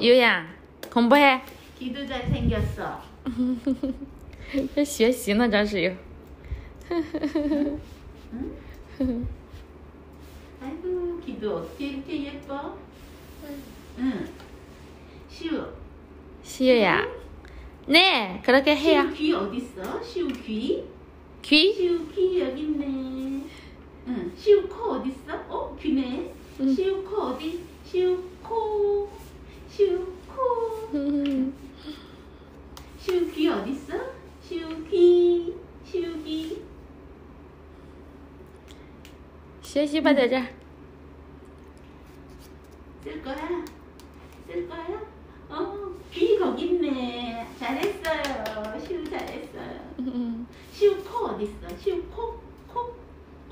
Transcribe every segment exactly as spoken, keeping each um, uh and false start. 유야, 공부해. 귀도 잘 생겼어.学习呢, 장시유. 응? 아이고, 귀도 어떻게 이렇게 예뻐? 응. 시우. 시우야. 응? 네, 그렇게 해요. 시우 귀 어디 있어? 시우 귀? 귀? 시우 귀 여기 있네. 응. 시우 코 어디 있어? 어, 귀네. 응. 시우 코 어디? 시우 코. 시우 코. 시우 귀 어디 있어? 시우 귀. 시우 귀. 学习吧, 在这儿. 쓸 거야? 쓸 거야? 어, 귀 거기 있네. 잘했어요. 시우 잘했어요. 음. 시우 코 어디 있어? 시우 코? 코?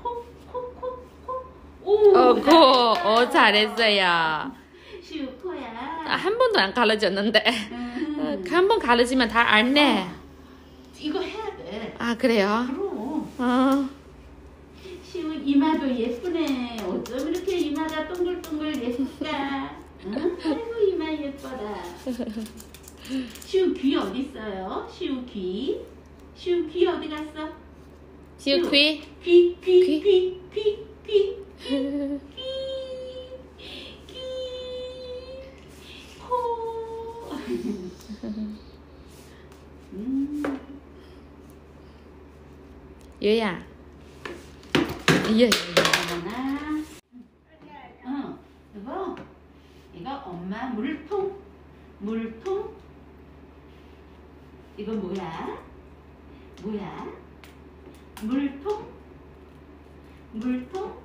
코? 코? 코? 코? 오, 어, 코. 오, 잘했어요. 시우 코야. 아, 한 번도 안 가르쳤는데. 음. 한 번 가르치면 다 알네. 어. 이거 해야 돼. 아, 그래요? 그럼. 어. 시우 이마도 예쁘네. 어쩜 이렇게 이마가 동글동글 예쁠까? 응? 아이고 이마 예뻐라. 시우 귀 어디 있어요? 시우 귀. 시우 귀 어디 갔어? 시우, 시우 귀. 귀, 귀, 귀, 귀, 귀, 귀, 귀, 귀, 코. 음. 유야. 예. 어머나. 응, 여보. 이거 엄마 물통. 물통. 이거 뭐야? 뭐야? 물통. 물통.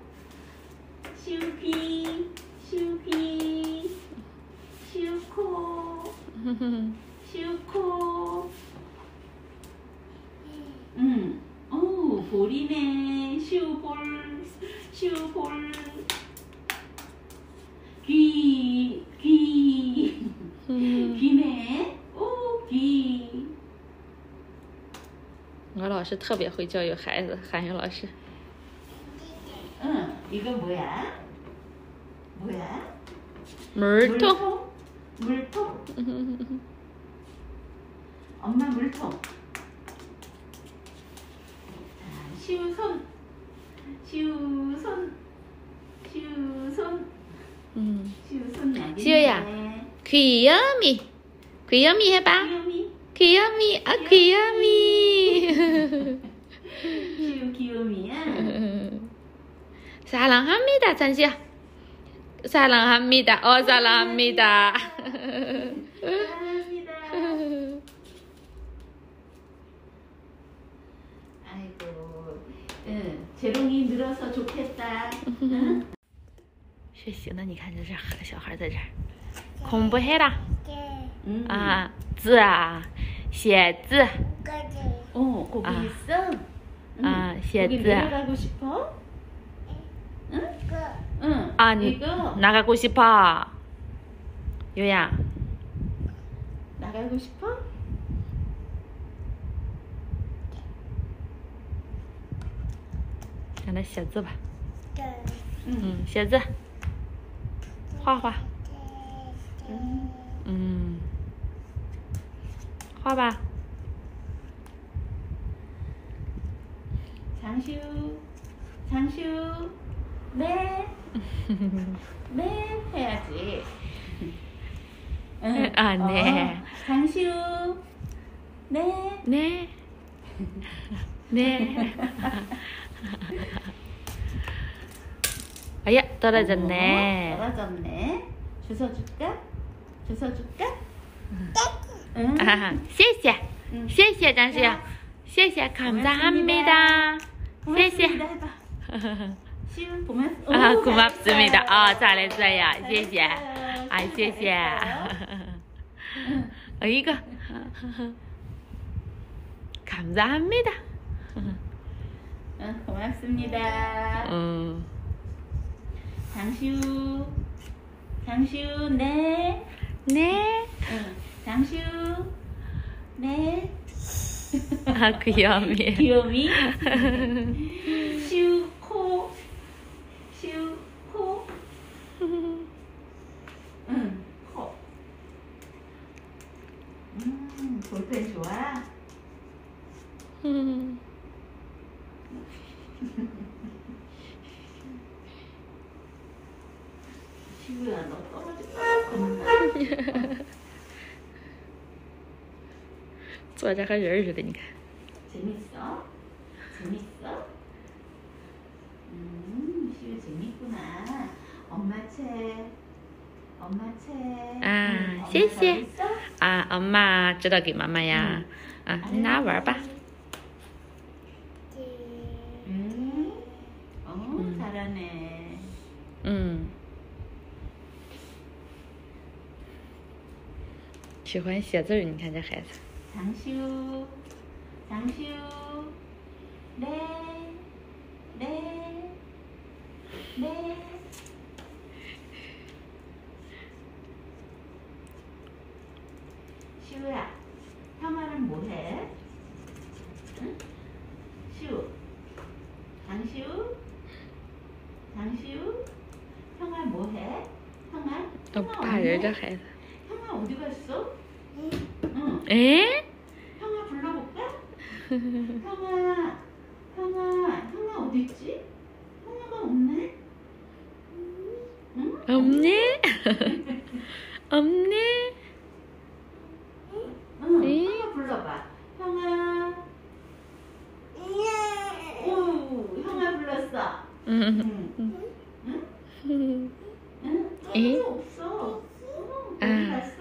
시우귀. 시우귀. 시우코. 시우코. 응. 오, 볼이네. 시우볼. 시우볼. 귀, 귀. 귀네. 오, 귀. 我老师特别会教育孩子，韩语老师。 응, 이거 뭐야? 뭐야? 물통. 물통? 물통? 엄마 물통. 자, 시우 손. 시우 손. 시우 손. 음. 시우야, 귀요미, 귀요미 해봐. 귀요미, 아 귀요미. 시우 귀요미야. 사랑합니다, 찬시야. 사랑합니다, 어 사랑합니다. 사랑합니다. 아이고, 응, 재롱이 늘어서 좋겠다. 응? 学习呢？你看在这儿，小孩在这儿，恐怖黑了。嗯啊，字啊，写字。哦，거기 있어。啊，写字。거기 나가고 싶어？ 嗯，嗯啊，你나가고 싶어？유야，나가고 싶어？ 让他写字吧。嗯，写字。 画画，嗯嗯，画吧。장시우，장시우，네，네해야지。응아네장시우네네네 아야 떨어졌네. 어, 떨어졌네. 주워 줄까? 주워 줄까? 응. 아하. 谢谢. 谢谢 장수야. 谢谢. 감사합니다. 谢谢. 시우 고맙습니다. 아, 고맙습니다. 아, 잘했어요. 谢谢. 아, 谢谢. 아, 이거. 감사합니다. 응, 고맙습니다. 음. 장시우, 장시우, 네, 네, 응. 장시우, 네. 아, 귀염이. 귀염이. 시우 코, 시우 코. 응. 볼펜 좋아? 음. 시구야, 너 떨어질 것 같아.坐着和人似的，你看。재밌어？재밌어？음, 시구 재밌구나. 엄마 책. 엄마 책. 아, 谢谢。啊，엄마知道给妈妈呀。啊，你拿玩吧。 잘하네. 응. 喜欢写字儿，你看这孩子。장슈，장슈，네네네 시우야, 형아는 뭐해? 응? 시우, 장슈 장시우, 형아 뭐해? 형아? 너 봐요, 저 아이. 형아 어디 갔어? 응. 응. 에? 형아 불러볼까? 형아, 형아, 형아 어디 있지? 형아가 없네? 응? 없네? 없네? 응. 에? 형아 불러봐. 형아. 예. 오, 형아 불렀어. 응. 응? 응? 응? 응? 없어. 응. 어디 갔어?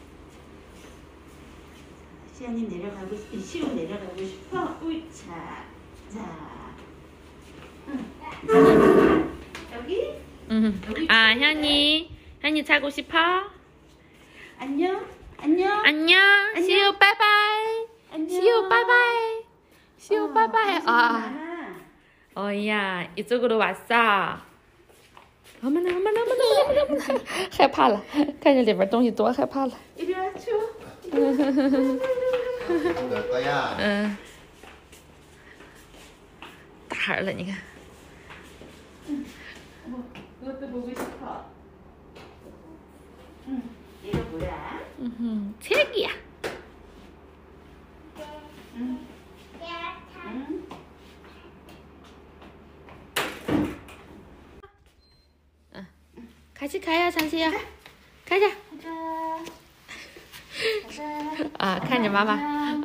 시안이 내려가고 싶어? 시우 내려가고 싶어? 우차, 자, 응. 여기? 응. 여기 아, 현이, 현이 자고 싶어? 안녕, 안녕, 안녕, 시우 빠이빠이, 시우 빠이빠이, 시우 빠이빠이, 아. 어이야, 이쪽으로 왔어. 어머나, 어머나, 어머나, 어머나, 어머나. 害怕了，看见里边东西多害怕了。이리 와, 줘. 너 거야. 응.大孩儿了，你看。嗯，我我都보고 싶어. 응, 이거 뭐야? 응, 책이야. 응. 같이 가요, 장시야. 가자. 가자. 아, 看着妈妈，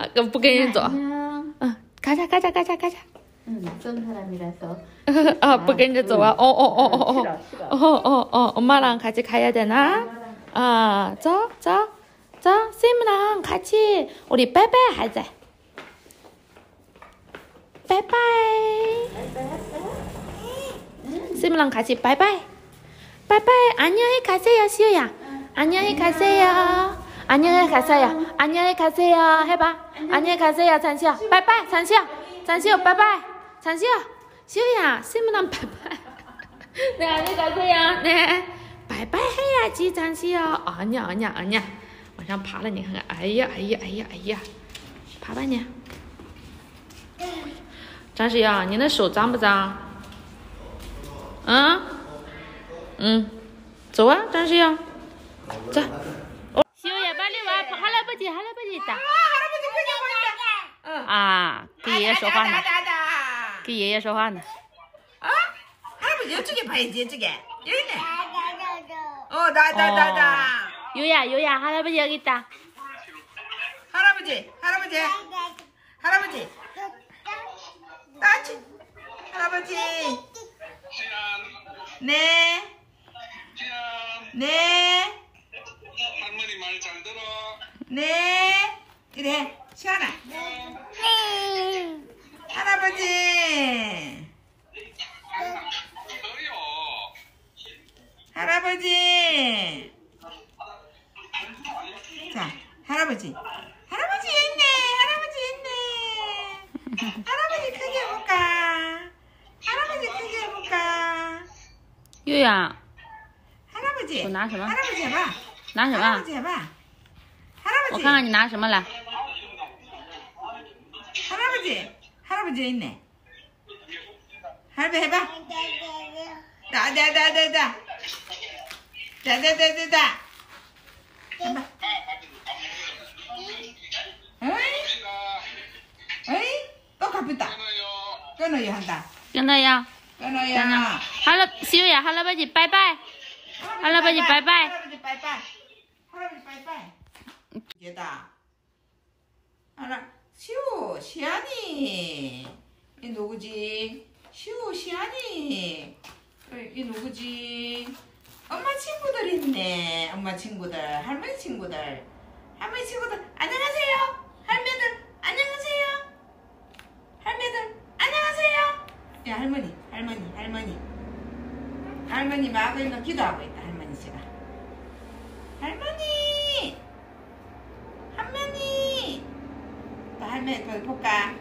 啊，不跟人走。嗯，가자, 가자, 가자, 가자. 응, 낯선 사람이라서. 아, 不跟着走啊。哦哦哦哦哦。哦哦哦，엄마랑 같이 가야 되나? 아, 저, 저, 저, 쌤이랑 같이 우리 빠이빠이 하자. 빠이빠이. 쌤이랑 같이 빠이빠이. 빠이빠이 안녕히 가세요 시우야. 응. 안녕히 가세요. 안녕히 가세요. 안녕히 가세요. 해봐. 안녕히 가세요 잔시야. 빠이빠이 잔시야. 잔시야 빠이빠이. 잔시야 시우야 시무랑 빠이빠이. 네 안녕히 가세요. 네. 빠이빠이 해야지 잔시야. 아니야 아니야 아니야. 往上爬了你看看。哎呀哎呀哎呀哎呀。爬吧你。张世瑶你的手脏不脏？嗯。 嗯，走啊，张世耀，走。西欧也빨리 와， 할아버지할아버지 있다。啊，跟爷爷说话呢。跟爷爷说话呢。啊，할아버지 이쪽에 봐야지 이쪽에. 여기 있네. 어, 나, 나, 나, 나. 유야, 유야, 할아버지 여기 있다. 할아버지, 할아버지, 할아버지. 따치, 할아버지. 네. 네. 할머니 말 잘 들어. 네. 그래, 시원아. 네. 네. 할아버지. 할아버지. 자, 할아버지. 할아버지 있네. 할아버지 있네. 할아버지 크게 해볼까? 할아버지 크게 해볼까? 유야. 할아버지.我拿什么？할아버지 해봐。拿什么？할아버지 해봐。할아버지。我看看你拿什么来。 할아버지, 할아버지 있네. 할아버지 해봐. 다다다다다. 다다다다다. 해봐. 어이? 어이? 또 가쁘다. 끊어야 한다. 끊어야. 끊어야. 할아, 시우야, 할아버지, 빠이빠이. 할아버지, 빠이빠이. 할아버지, 빠이빠이. 할아버지, 빠이빠이. 얘다. 알아. 시우, 시안이. 이 누구지? 시우, 시안이. 이 누구지? 엄마 친구들 있네. 엄마 친구들, 할머니 친구들. 할머니 친구들, 안녕하세요. 할매들, 안녕하세요. 할매들, 안녕하세요. 야, 할머니, 할머니, 할머니. 할머니 막 이거 기도하고 있다, 할머니 제가. 할머니! 할머니! 또 할머니 또 볼까?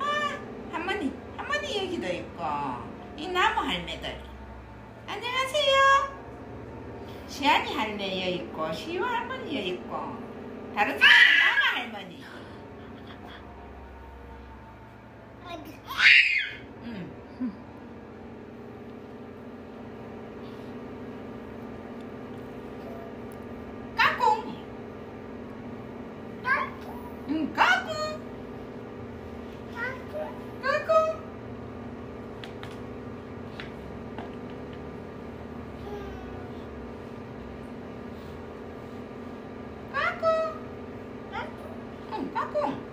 아, 할머니, 할머니 여기도 있고 이 나무 할매들 안녕하세요. 시안이 할매 여기 있고 시우 할머니 여기 있고 다른 사람은 나무 할머니. 응. 까꿍. 응, 까꿍. 까꿍. 까꿍. 응, 까꿍.